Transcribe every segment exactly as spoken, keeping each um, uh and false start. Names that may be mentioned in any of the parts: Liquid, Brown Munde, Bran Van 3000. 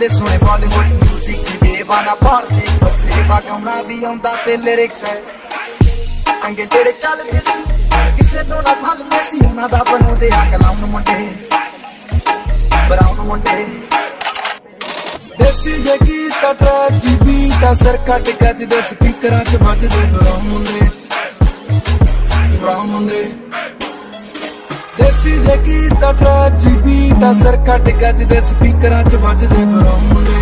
de suene Bollywood music ki devana party deva gauna vi aunda te lyrics hai sange jede chalde kisse to na phal mesi una da banude a clown munde brown munde desi je geet da track ji beat da sar kat gaj de speakeran ch majde brown munde brown munde desi je geet da track ji beat da sar kat gaj de speakeran ch majde brown munde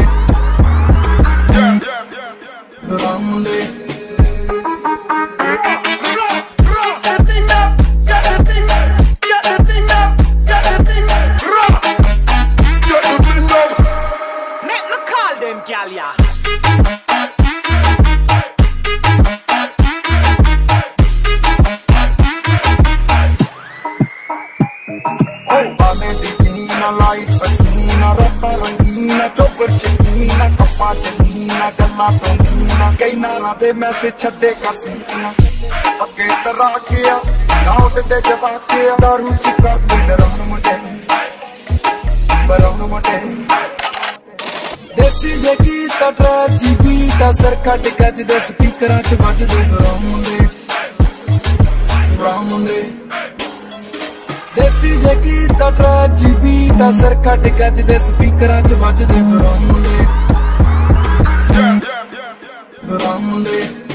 brown munde Galia. Oh, bame dikina life asina rata rangina chopar chhina kappa chhina galla tongina kaina na te message chhade kasina akke tara kiya naut de jawab kiya daru chikar darun mute barun mute desi je geet da track ji beat da sar kat gaj de speakeran ch majde brown munde brown munde desi je geet da track ji beat da sar kat gaj de speakeran ch majde brown munde brown munde